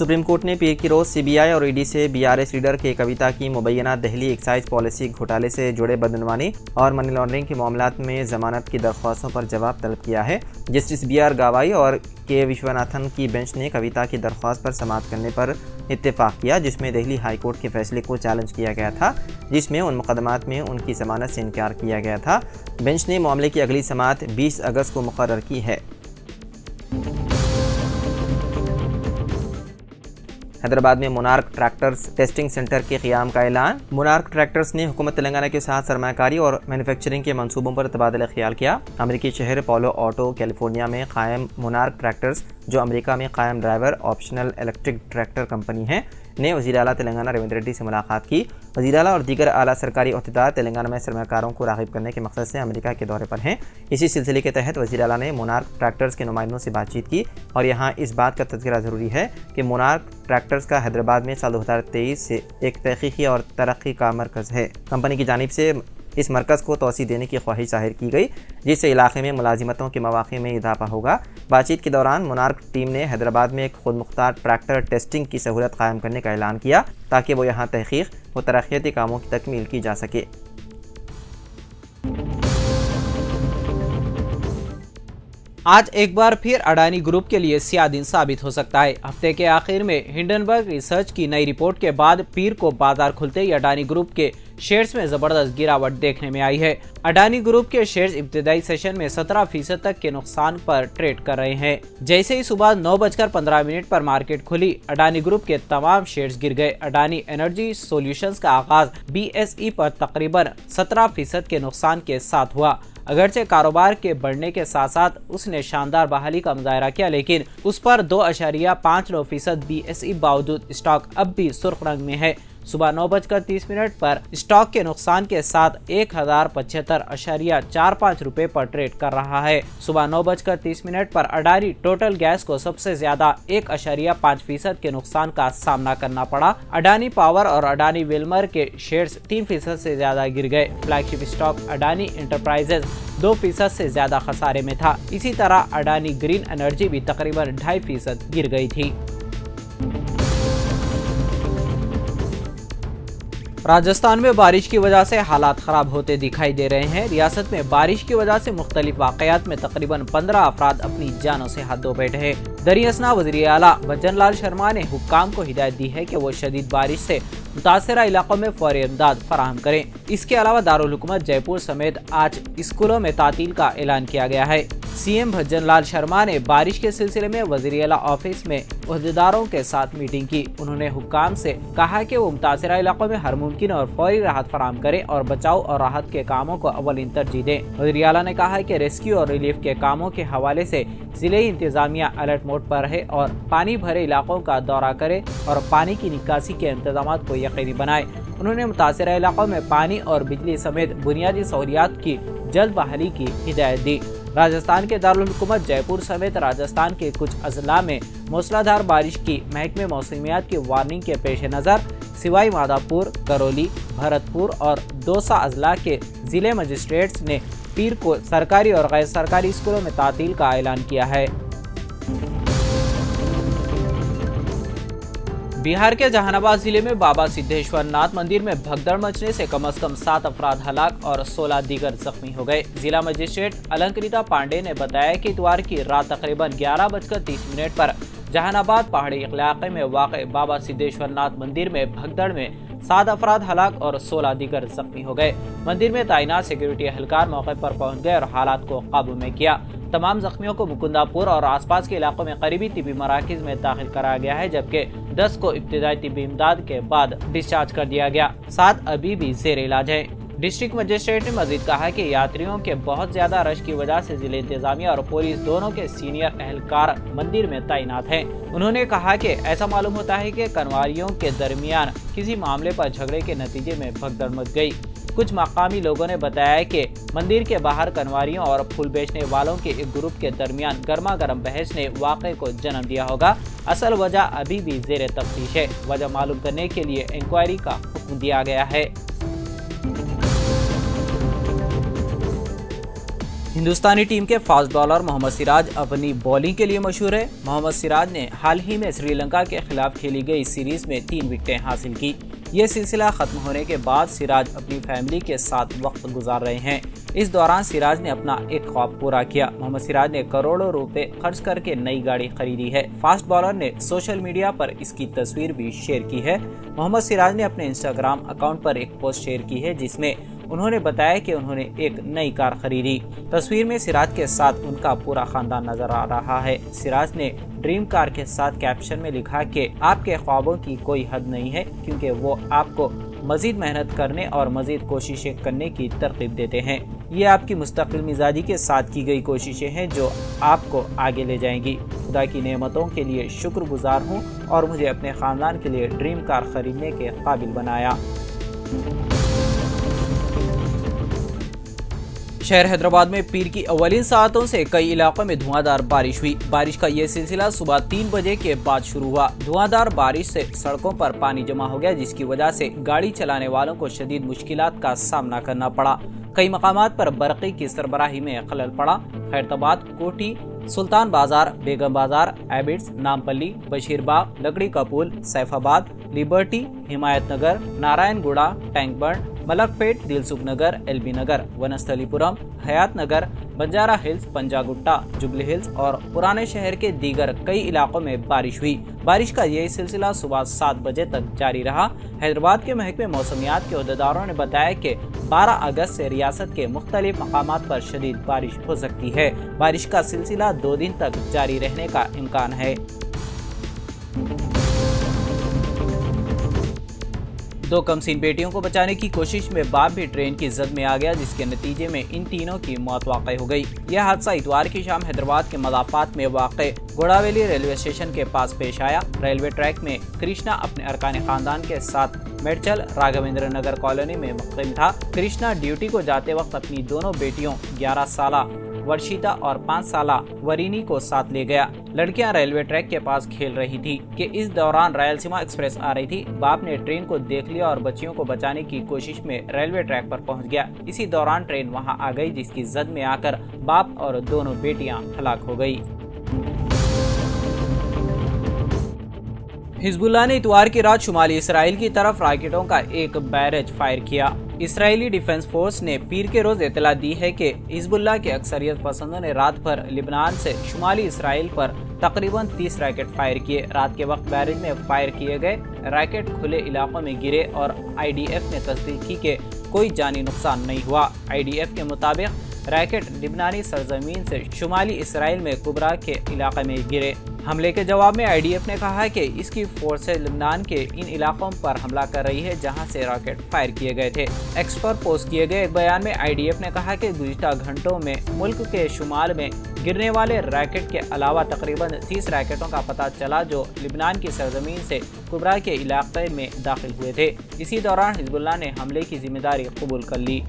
Supreme court ने पीए की रोज सीबीआई और ईडी से बीआरएस लीडर के कविता की मुबैना दिल्ली एक्साइज पॉलिसी घोटाले से जुड़े बदनवानी और मनी लॉन्ड्रिंग के मामलों में जमानत की दरख्वास्तों पर जवाब तलब किया है। जस्टिस बीआर गावाई और के विश्वनाथन की बेंच ने कविता की दरख्वास्त पर समाप्त करने पर इत्तेफाक किया, जिसमें दिल्ली हाईकोर्ट के फैसले को चैलेंज किया गया था, जिसमें उन मुकदमात में उनकी जमानत से इनकार किया गया था। बेंच ने मामले की अगली समाअत 20 अगस्त को मुकर्रर की है। हैदराबाद में मोनार्क ट्रैक्टर्स टेस्टिंग सेंटर के क़याम का ऐलान। मोनार्क ट्रैक्टर्स ने हुकूमत तेलंगाना के साथ सरमाकारी और मैन्युफैक्चरिंग के मंसूबों पर तबादला ख्याल किया। अमेरिकी शहर पालो ऑटो कैलिफोर्निया में कायम मोनार्क ट्रैक्टर्स, जो अमेरिका में कायम driver optional electric tractor company है, ने वज़ीर आला तेलंगाना रेवंत रेड्डी से मुलाकात की। वज़ीर आला और दीगर आला सरकारी अहदेदार तेलंगाना में सरमाकारों को राग़िब करने के मकसद से अमेरिका के दौरे पर हैं। इसी सिलसिले के तहत वज़ीर आला ने मोनार्क ट्रैक्टर्स के नुमाइंदों से बातचीत की और यहाँ इस बात का तज़किरा ज़रूरी है कि मोनार्क ट्रैक्टर्स का हैदराबाद में साल 2023 से एक तहक़ीक़ी और तरक्की का मरकज़ है। कंपनी की जानिब से इस मरकज़ को तोसी देने की ख्वाहिश जाहिर की गई, जिससे इलाके में मुलाजिमतों के मौक़े में इजाफा होगा। बातचीत के दौरान मोनार्क टीम ने हैदराबाद में एक खुद मुख्तार ट्रैक्टर टेस्टिंग की सहूलत कायम करने का ऐलान किया, ताकि वो यहाँ तहक़ीक़ व तरक्याती कामों की तकमील की जा सके। आज एक बार फिर अडानी ग्रुप के लिए स्याह दिन साबित हो सकता है। हफ्ते के आखिर में हिंडनबर्ग रिसर्च की नई रिपोर्ट के बाद पीर को बाजार खुलते ही अडानी ग्रुप के शेयर्स में जबरदस्त गिरावट देखने में आई है। अडानी ग्रुप के शेयर्स इब्तदाई सेशन में 17% तक के नुकसान पर ट्रेड कर रहे हैं। जैसे ही सुबह 9:15 पर मार्केट खुली, अडानी ग्रुप के तमाम शेयर्स गिर गए। अडानी एनर्जी सॉल्यूशंस का आगाज BSE पर तकरीबन 17% के नुकसान के साथ हुआ। अगरचे कारोबार के बढ़ने के साथ साथ उसने शानदार बहाली का मुजाहरा किया, लेकिन उस पर 2.59% BSE बावजूद स्टॉक अब भी सुर्ख रंग में है। सुबह 9:30 पर स्टॉक के नुकसान के साथ 1075.45 रुपए पर ट्रेड कर रहा है। सुबह 9:30 पर अडानी टोटल गैस को सबसे ज्यादा 1.5% के नुकसान का सामना करना पड़ा। अडानी पावर और अडानी विल्मर के शेयर्स 3% से ज्यादा गिर गए। फ्लैगशिप स्टॉक अडानी एंटरप्राइजेज 2% से ज्यादा खसारे में था। इसी तरह अडानी ग्रीन एनर्जी भी तकरीबन 2.5% गिर गयी थी। राजस्थान में बारिश की वजह से हालात खराब होते दिखाई दे रहे हैं। रियासत में बारिश की वजह से मुख्तलिफ वाकयात में तकरीबन 15 अफराद अपनी जानों से हाथ धो बैठे हैं। दरियासना वज़ीर आला भजनलाल शर्मा ने हुक्काम को हिदायत दी है कि वो शदीद बारिश से मुतासरा इलाकों में फौरी इमदाद फराहम करें। इसके अलावा दारुल हुकूमत जयपुर समेत आज स्कूलों में तातील का ऐलान किया गया है। CM भजनलाल शर्मा ने बारिश के सिलसिले में वज़ीर आला ऑफिस में अहदेदारों के साथ मीटिंग की। उन्होंने हुक्काम से कहा कि वो मुतासरा इलाकों में हर मुमकिन और फौरी राहत फराहम करें और बचाव और राहत के कामों को अव्वलीन तरजीह दें। वज़ीर आला ने कहा कि रेस्क्यू और रिलीफ के कामों के हवाले से जिले इंतजामिया अलर्ट मोड पर है और पानी भरे इलाकों का दौरा करे और पानी की निकासी के इंतजाम को यकीनी बनाए। उन्होंने मुतासरा इलाकों में पानी और बिजली समेत बुनियादी सहूलियात की जल्द बहाली की हिदायत दी। राजस्थान के दारुल हुकूमत जयपुर समेत राजस्थान के कुछ अजला में मूसलाधार बारिश की महकमे मौसमियात की वार्निंग के पेश नज़र सिवाई माधापुर, करौली, भरतपुर और दौसा अजला के जिले मजिस्ट्रेट्स ने पीर को सरकारी और गैर सरकारी स्कूलों में तातील का ऐलान किया है। बिहार के जहानाबाद जिले में बाबा सिद्धेश्वर नाथ मंदिर में भगदड़ मचने से कम 7 अफराद हलाक और 16 दीगर जख्मी हो गए। जिला मजिस्ट्रेट अलंकृता पांडे ने बताया कि इतवार की रात तकरीबन 11:30 पर जहानाबाद पहाड़ी इलाके में वाक़ बाबा सिद्धेश्वर नाथ मंदिर में भगदड़ में 7 अफराद हलाक और 16 दीगर जख्मी हो गए। मंदिर में तैनात सिक्योरिटी अहलकार मौके पर पहुंच गए और हालात को काबू में किया। तमाम जख्मियों को मुकुंदापुर और आसपास के इलाकों में करीबी तिब्बी मराकज़ में दाखिल कराया गया है, जबकि 10 को इब्तिदाई तिब्बी इमदाद के बाद डिस्चार्ज कर दिया गया। 7 अभी भी जेर इलाज है। डिस्ट्रिक्ट मजिस्ट्रेट ने मजीद कहा कि यात्रियों के बहुत ज्यादा रश की वजह से जिले इंतजामिया और पुलिस दोनों के सीनियर एहलकार मंदिर में तैनात हैं। उन्होंने कहा कि ऐसा मालूम होता है कि कनवारियों के दरमियान किसी मामले पर झगड़े के नतीजे में भगदड़ मच गई। कुछ मकामी लोगों ने बताया कि मंदिर के बाहर कनवारियों और फूल बेचने वालों के एक ग्रुप के दरमियान गर्मा गर्म बहस ने वाकये को जन्म दिया होगा। असल वजह अभी भी जेर तफ्तीश है। वजह मालूम करने के लिए इंक्वायरी का हुक्म दिया गया है। हिंदुस्तानी टीम के फास्ट बॉलर मोहम्मद सिराज अपनी बॉलिंग के लिए मशहूर है। मोहम्मद सिराज ने हाल ही में श्रीलंका के खिलाफ खेली गई सीरीज में 3 विकेटें हासिल की। ये सिलसिला खत्म होने के बाद सिराज अपनी फैमिली के साथ वक्त गुजार रहे हैं। इस दौरान सिराज ने अपना एक ख्वाब पूरा किया। मोहम्मद सिराज ने करोड़ों रुपए खर्च करके नई गाड़ी खरीदी है। फास्ट बॉलर ने सोशल मीडिया पर इसकी तस्वीर भी शेयर की है। मोहम्मद सिराज ने अपने इंस्टाग्राम अकाउंट पर एक पोस्ट शेयर की है जिसमें उन्होंने बताया कि उन्होंने एक नई कार खरीदी। तस्वीर में सिराज के साथ उनका पूरा खानदान नजर आ रहा है। सिराज ने ड्रीम कार के साथ कैप्शन में लिखा कि आपके ख्वाबों की कोई हद नहीं है क्योंकि वो आपको मजीद मेहनत करने और मजीद कोशिशें करने की तरकीब देते हैं। ये आपकी मुस्तकिल मिजाजी के साथ की गई कोशिशें हैं जो आपको आगे ले जाएंगी। खुदा की नेमतों के लिए शुक्रगुजार हूँ और मुझे अपने खानदान के लिए ड्रीम कार खरीदने के काबिल बनाया। शहर हैदराबाद में पीर की अवलिन सातों से कई इलाकों में धुआंधार बारिश हुई। बारिश का यह सिलसिला सुबह 3 बजे के बाद शुरू हुआ। धुआंधार बारिश से सड़कों पर पानी जमा हो गया जिसकी वजह से गाड़ी चलाने वालों को शदीद मुश्किलात का सामना करना पड़ा। कई मकामात पर बरक़ी की सरबराही में खलल पड़ा। हैदराबाद, कोटी, सुल्तान बाजार, बेगम बाजार, एबिट्स, नामपल्ली, बशीरबाग, लकड़ी का पुल, सैफाबाद, लिबर्टी, हिमायत नगर, नारायणगुड़ा, टैंकबंड, मलकपेट, दिलसुख नगर, एलबी नगर, वनस्थलीपुरम, हयात Nagar, Banjara Hills, Panjagutta, Jubilee Hills और पुराने शहर के दीगर कई इलाकों में बारिश हुई। बारिश का यही सिलसिला सुबह 7 बजे तक जारी रहा। हैदराबाद के महकमे मौसमियात के अहदेदारों ने बताया कि 12 अगस्त से रियासत के मुख्तलिफ मकामात पर शदीद बारिश हो सकती है। बारिश का सिलसिला 2 दिन तक जारी रहने का इम्कान है। 2 कमसीन बेटियों को बचाने की कोशिश में बाप भी ट्रेन की जद में आ गया जिसके नतीजे में इन तीनों की मौत वाक़ई हो गई। यह हादसा इतवार की शाम हैदराबाद के मदाफात में वाक़ई गोड़ावेली रेलवे स्टेशन के पास पेश आया। रेलवे ट्रैक में कृष्णा अपने अरकान खानदान के साथ मेडचल राघवेंद्र नगर कॉलोनी में मुक़िम था। कृष्णा ड्यूटी को जाते वक्त अपनी दोनों बेटियों 11 साला वर्षिता और 5 साला वरीनी को साथ ले गया। लड़कियां रेलवे ट्रैक के पास खेल रही थी कि इस दौरान रायलसीमा एक्सप्रेस आ रही थी। बाप ने ट्रेन को देख लिया और बच्चियों को बचाने की कोशिश में रेलवे ट्रैक पर पहुंच गया। इसी दौरान ट्रेन वहां आ गई जिसकी जद में आकर बाप और दोनों बेटियां हलाक हो गयी। हिजबुल्लाह ने इतवार की रात शुमाली इसराइल की तरफ रॉकेटों का एक बैरज फायर किया। इसराइली डिफेंस फोर्स ने पीर के रोज इतला दी है कि हिजबुल्लाह के अक्सरियत पसंदों ने रात भर लिबनान से शुमाली इसराइल पर तकरीबन 30 रॉकेट फायर किए। रात के वक्त बैरज में फायर किए गए रॉकेट खुले इलाकों में गिरे और IDF ने तस्दीक की कि कोई जानी नुकसान नहीं हुआ। IDF के मुताबिक रॉकेट लिबनानी सरजमीन से शुमाली इसराइल में कुबरा के इलाके में गिरे। हमले के जवाब में IDF ने कहा है कि इसकी फोर्सें लेबनान के इन इलाकों पर हमला कर रही है जहां से रॉकेट फायर किए गए थे। एक्स पर पोस्ट किए गए एक बयान में IDF ने कहा कि गुज़िश्ता घंटों में मुल्क के शुमाल में गिरने वाले रॉकेट के अलावा तकरीबन 30 रॉकेटों का पता चला जो लेबनान की सरजमीन से कुबरा के इलाके में दाखिल हुए थे। इसी दौरान हिजबुल्लाह ने हमले की जिम्मेदारी कबूल कर ली।